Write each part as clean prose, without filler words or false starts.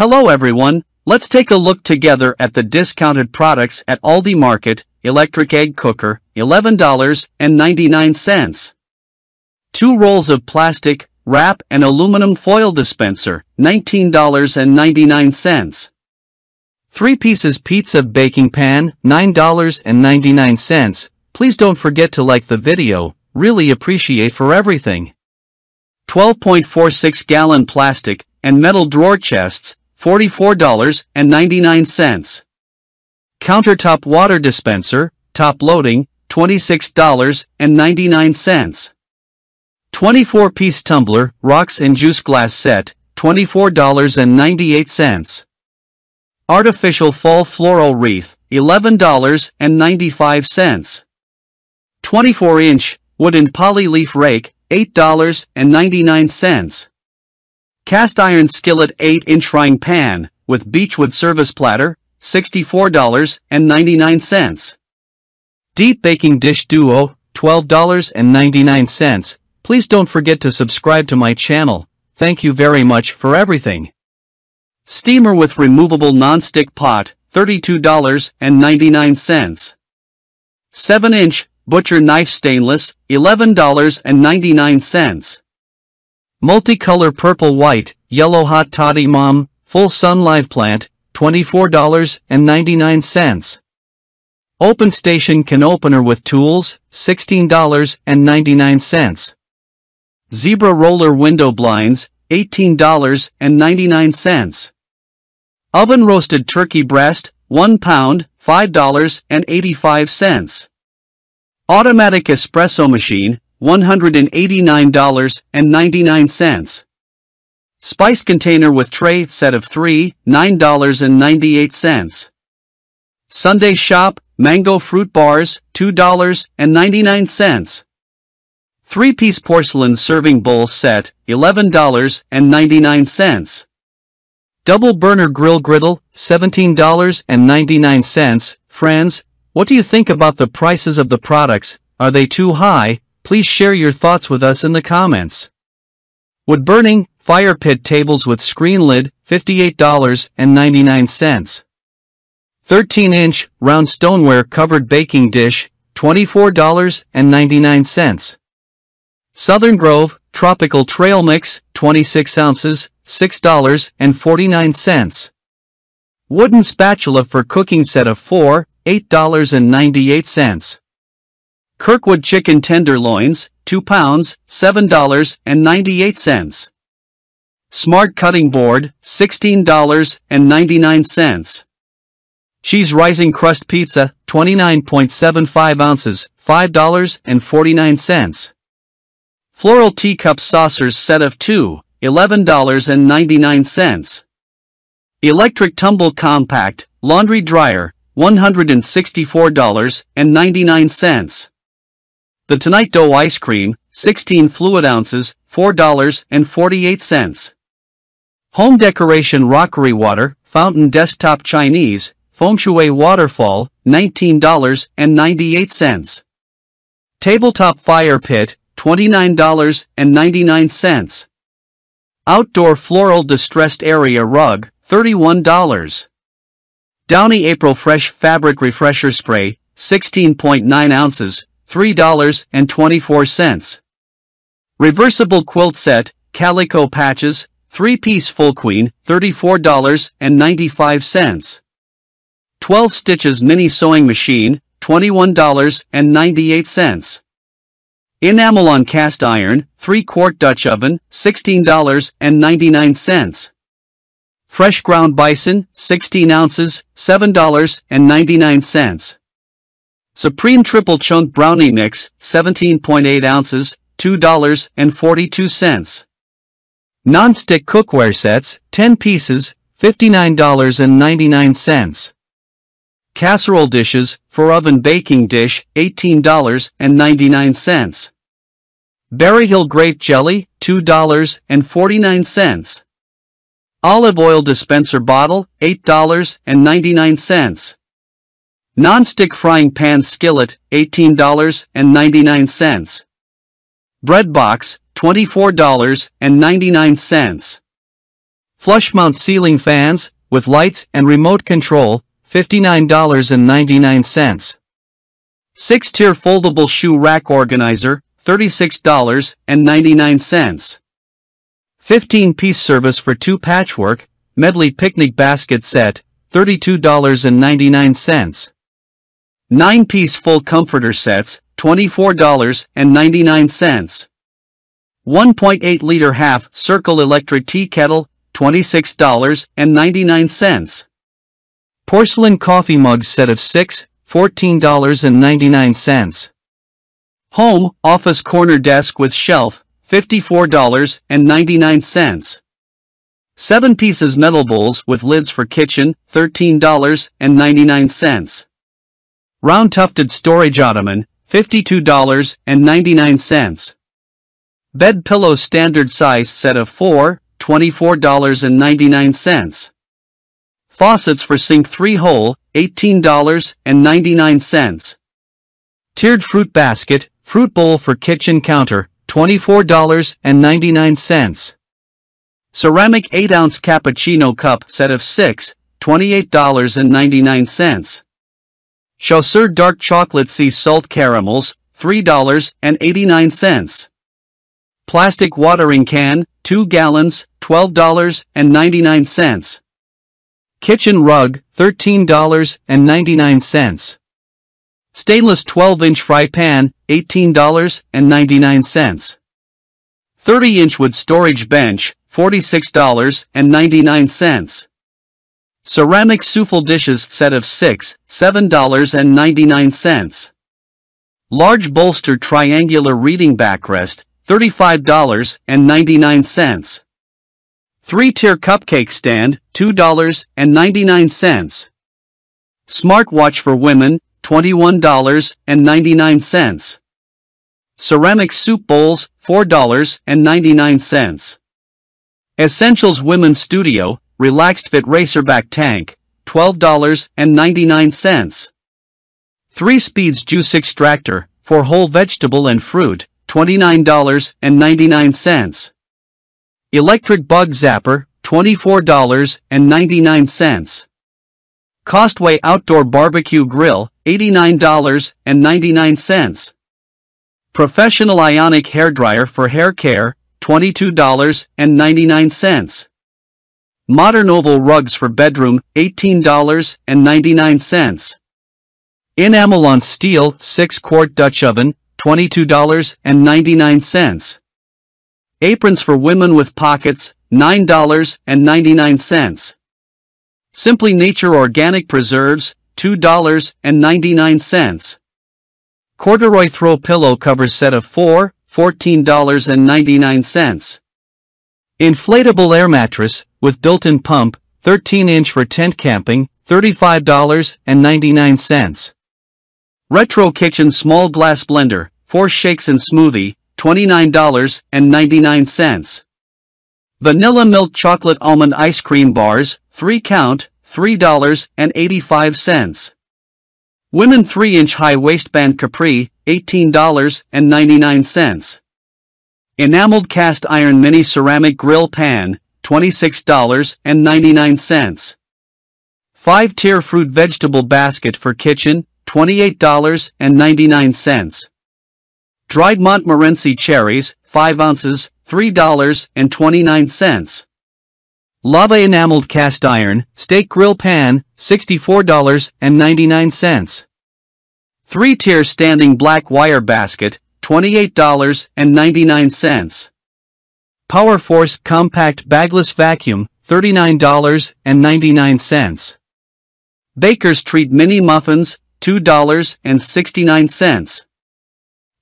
Hello everyone, let's take a look together at the discounted products at Aldi Market. Electric egg cooker, $11.99. 2 rolls of plastic wrap and aluminum foil dispenser, $19.99. 3 pieces pizza baking pan, $9.99. Please don't forget to like the video, really appreciate for everything. 12.46-gallon plastic and metal drawer chests, $44.99. Countertop water dispenser, top loading, $26.99. 24-piece tumbler, rocks and juice glass set, $24.98. Artificial fall floral wreath, $11.95. 24-inch wooden poly leaf rake, $8.99. Cast iron skillet 8-inch frying pan with beechwood service platter, $64.99. Deep baking dish duo, $12.99. Please don't forget to subscribe to my channel. Thank you very much for everything. Steamer with removable non-stick pot, $32.99. 7-inch butcher knife stainless, $11.99. Multicolor purple white, yellow hot toddy mom, full sun live plant, $24.99. Open station can opener with tools, $16.99. Zebra roller window blinds, $18.99. Oven roasted turkey breast, 1 pound, $5.85. Automatic espresso machine, $189.99. Spice container with tray set of 3, $9.98. Sundae Shoppe mango fruit bars, $2.99. 3-piece porcelain serving bowl set, $11.99. Double burner grill griddle, $17.99. Friends, what do you think about the prices of the products? Are they too high? Please share your thoughts with us in the comments. Wood burning fire pit tables with screen lid, $58.99. 13-inch round stoneware covered baking dish, $24.99. Southern Grove tropical trail mix, 26 ounces, $6.49. Wooden spatula for cooking set of 4, $8.98. Kirkwood chicken tenderloins, 2 pounds, $7.98. Smart cutting board, $16.99. Cheese rising crust pizza, 29.75 ounces, $5.49. Floral teacup saucers set of 2, $11.99. Electric tumble compact laundry dryer, $164.99. The Tonight Dough ice cream, 16 fluid ounces, $4.48. Home decoration rockery water fountain desktop Chinese feng shui waterfall, $19.98. Tabletop fire pit, $29.99. Outdoor floral distressed area rug, $31. Downy April Fresh fabric refresher spray, 16.9 ounces, $3.24. Reversible quilt set, calico patches, 3-piece full queen, $34.95. 12 stitches mini sewing machine, $21.98. Enamel on cast iron, 3-quart Dutch oven, $16.99. Fresh ground bison, 16 ounces, $7.99. Supreme triple chunk brownie mix, 17.8 ounces, $2.42. Non-stick cookware sets, 10 pieces, $59.99. Casserole dishes for oven baking dish, $18.99. Berry Hill grape jelly, $2.49. Olive oil dispenser bottle, $8.99. Non-stick frying pan skillet, $18.99. Bread box, $24.99. Flush mount ceiling fans, with lights and remote control, $59.99. 6-tier foldable shoe rack organizer, $36.99. 15-piece service for 2 patchwork, medley picnic basket set, $32.99. 9-piece full comforter sets, $24.99. 1.8-liter half-circle electric tea kettle, $26.99. Porcelain coffee mug set of 6, $14.99. Home office corner desk with shelf, $54.99. 7 pieces metal bowls with lids for kitchen, $13.99. Round tufted storage ottoman, $52.99. Bed pillow standard size set of 4, $24.99. Faucets for sink 3-hole, $18.99. Tiered fruit basket, fruit bowl for kitchen counter, $24.99. Ceramic 8-ounce cappuccino cup set of 6, $28.99. Chasseur dark chocolate sea salt caramels, $3.89. Plastic watering can, 2 gallons, $12.99. Kitchen rug, $13.99. Stainless 12-inch fry pan, $18.99. 30-inch wood storage bench, $46.99. Ceramic souffle dishes set of 6, $7.99. Large bolster triangular reading backrest, $35.99. 3-tier cupcake stand, $2.99. Smartwatch for women, $21.99. Ceramic soup bowls, $4.99. Essentials Women's Studio, relaxed fit racerback tank, $12.99. 3 speeds juice extractor, for whole vegetable and fruit, $29.99. Electric bug zapper, $24.99. Costway outdoor barbecue grill, $89.99. Professional ionic hairdryer for hair care, $22.99. Modern oval rugs for bedroom, $18.99. Enamel on steel 6-quart Dutch oven, $22.99. Aprons for women with pockets, $9.99. Simply Nature organic preserves, $2.99. Corduroy throw pillow cover set of 4, $14.99. Inflatable air mattress, with built-in pump, 13-inch for tent camping, $35.99. Retro kitchen small glass blender, 4 shakes and smoothie, $29.99. Vanilla milk chocolate almond ice cream bars, 3 count, $3.85. Women 3-inch high waistband capri, $18.99. Enameled cast iron mini ceramic grill pan, $26.99. 5-tier fruit vegetable basket for kitchen, $28.99. Dried Montmorency cherries, 5 ounces, $3.29. Lava enameled cast iron steak grill pan, $64.99. 3-tier standing black wire basket, $28.99. Power Force compact bagless vacuum, $39.99. Baker's Treat mini muffins, $2.69.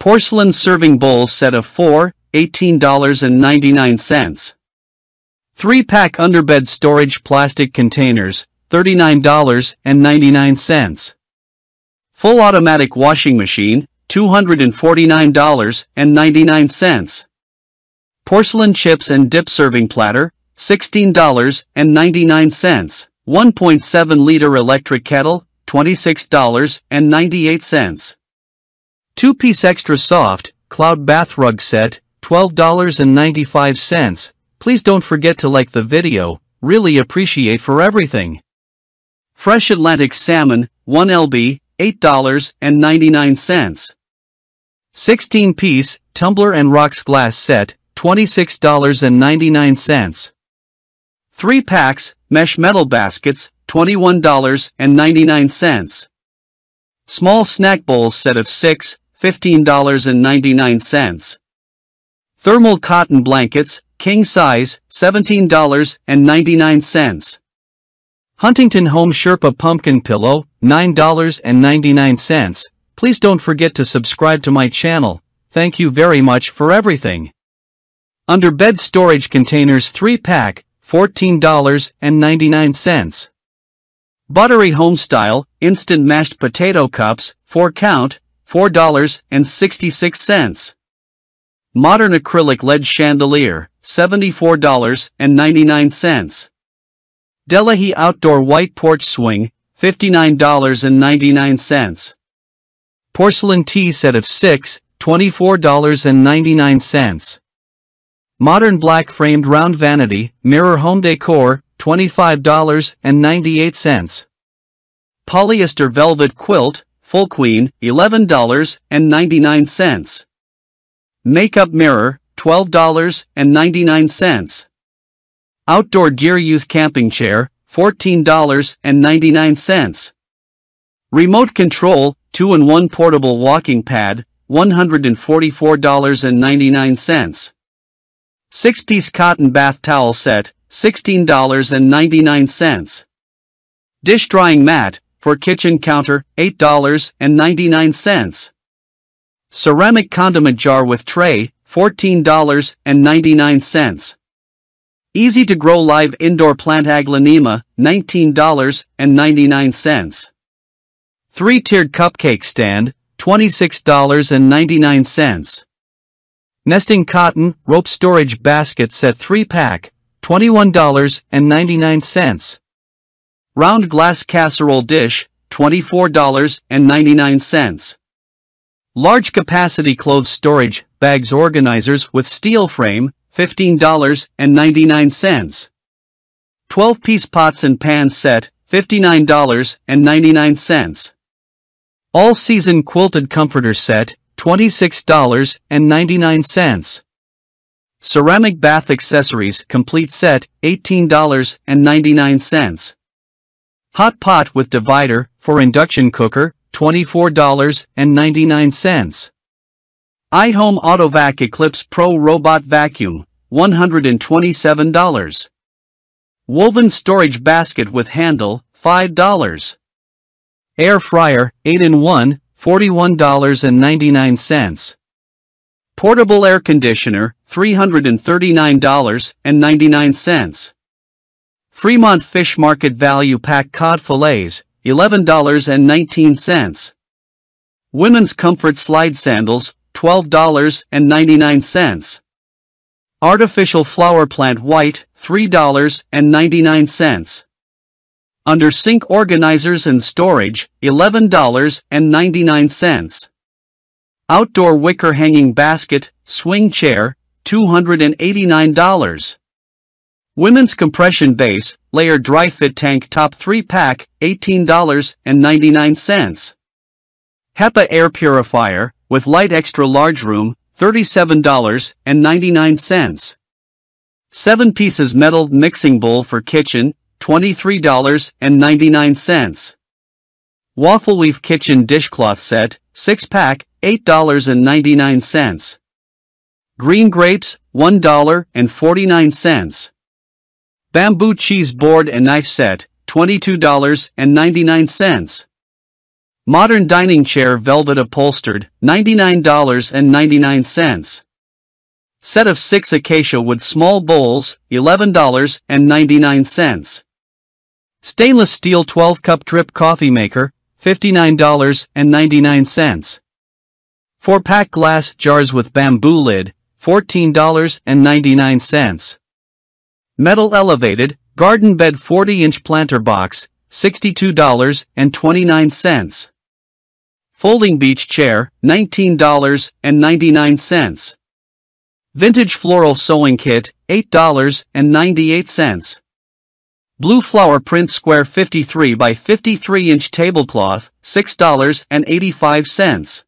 Porcelain serving bowl set of 4, $18.99. 3-pack underbed storage plastic containers, $39.99. Full automatic washing machine, $249.99. Porcelain chips and dip serving platter, $16.99. 1.7-liter electric kettle, $26.98. 2-piece extra soft cloud bath rug set, $12.95. Please don't forget to like the video, really appreciate for everything. Fresh Atlantic Salmon, 1 lb, $8.99. 16-piece, Tumbler and Rocks Glass Set, $26.99. 3 packs, Mesh Metal Baskets, $21.99. Small Snack Bowls Set of 6, $15.99. Thermal Cotton Blankets, King Size, $17.99. Huntington Home Sherpa Pumpkin Pillow, $9.99. Please don't forget to subscribe to my channel. Thank you very much for everything. Under Bed Storage Containers 3-pack, $14.99. Buttery Home Style Instant Mashed Potato Cups, 4-count, $4.66. Modern Acrylic LED Chandelier, $74.99. Delahi Outdoor White Porch Swing, $59.99. Porcelain Tea Set of 6, $24.99. Modern Black Framed Round Vanity, Mirror Home Decor, $25.98. Polyester Velvet Quilt, Full Queen, $11.99. Makeup Mirror, $12.99. Outdoor Gear Youth Camping Chair, $14.99. Remote Control, 2-in-1 Portable Walking Pad, $144.99. 6-piece Cotton Bath Towel Set, $16.99. Dish Drying Mat, for Kitchen Counter, $8.99. Ceramic Condiment Jar with Tray, $14.99. Easy to Grow Live Indoor Plant Aglaonema, $19.99. 3-tiered Cupcake Stand, $26.99. Nesting Cotton Rope Storage Basket Set 3-pack, $21.99. Round Glass Casserole Dish, $24.99. Large Capacity Clothes Storage Bags Organizers with Steel Frame, $15.99. 12-piece Pots and Pans Set, $59.99. All-Season Quilted Comforter Set, $26.99. Ceramic Bath Accessories Complete Set, $18.99. Hot Pot with Divider for Induction Cooker, $24.99. iHome AutoVac Eclipse Pro Robot Vacuum, $127. Woven Storage Basket with Handle, $5. Air Fryer, 8-in-1, $41.99. Portable Air Conditioner, $339.99. Fremont Fish Market Value Pack Cod Filets, $11.19. Women's Comfort Slide Sandals, $12.99. Artificial Flower Plant White, $3.99. Under Sink Organizers and Storage, $11.99. Outdoor Wicker Hanging Basket, Swing Chair, $289. Women's Compression Base, Layer Dry Fit Tank Top 3-pack, $18.99. HEPA Air Purifier, with Light Extra Large Room, $37.99. 7 pieces Metal Mixing Bowl for Kitchen, $23.99. Waffle Weave Kitchen Dishcloth Set, 6-pack, $8.99. Green Grapes, $1.49. Bamboo Cheese Board and Knife Set, $22.99. Modern Dining Chair Velvet Upholstered, $99.99. Set of 6 Acacia Wood Small Bowls, $11.99. Stainless Steel 12-Cup Drip Coffee Maker, $59.99. 4-pack Glass Jars with Bamboo Lid, $14.99. Metal Elevated Garden Bed 40-inch Planter Box, $62.29. Folding beach chair, $19.99. Vintage floral sewing kit, $8.98. Blue flower print square 53 by 53 inch tablecloth, $6.85.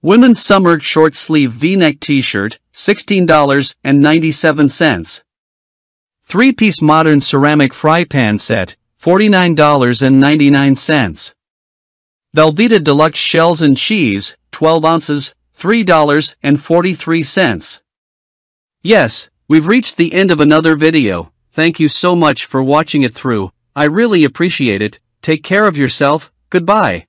Women's summer short sleeve v-neck t-shirt, $16.97. 3-piece modern ceramic fry pan set, $49.99. Velveeta deluxe shells and cheese, 12 ounces, $3.43. Yes, we've reached the end of another video. Thank you so much for watching it through. I really appreciate it. Take care of yourself. Goodbye.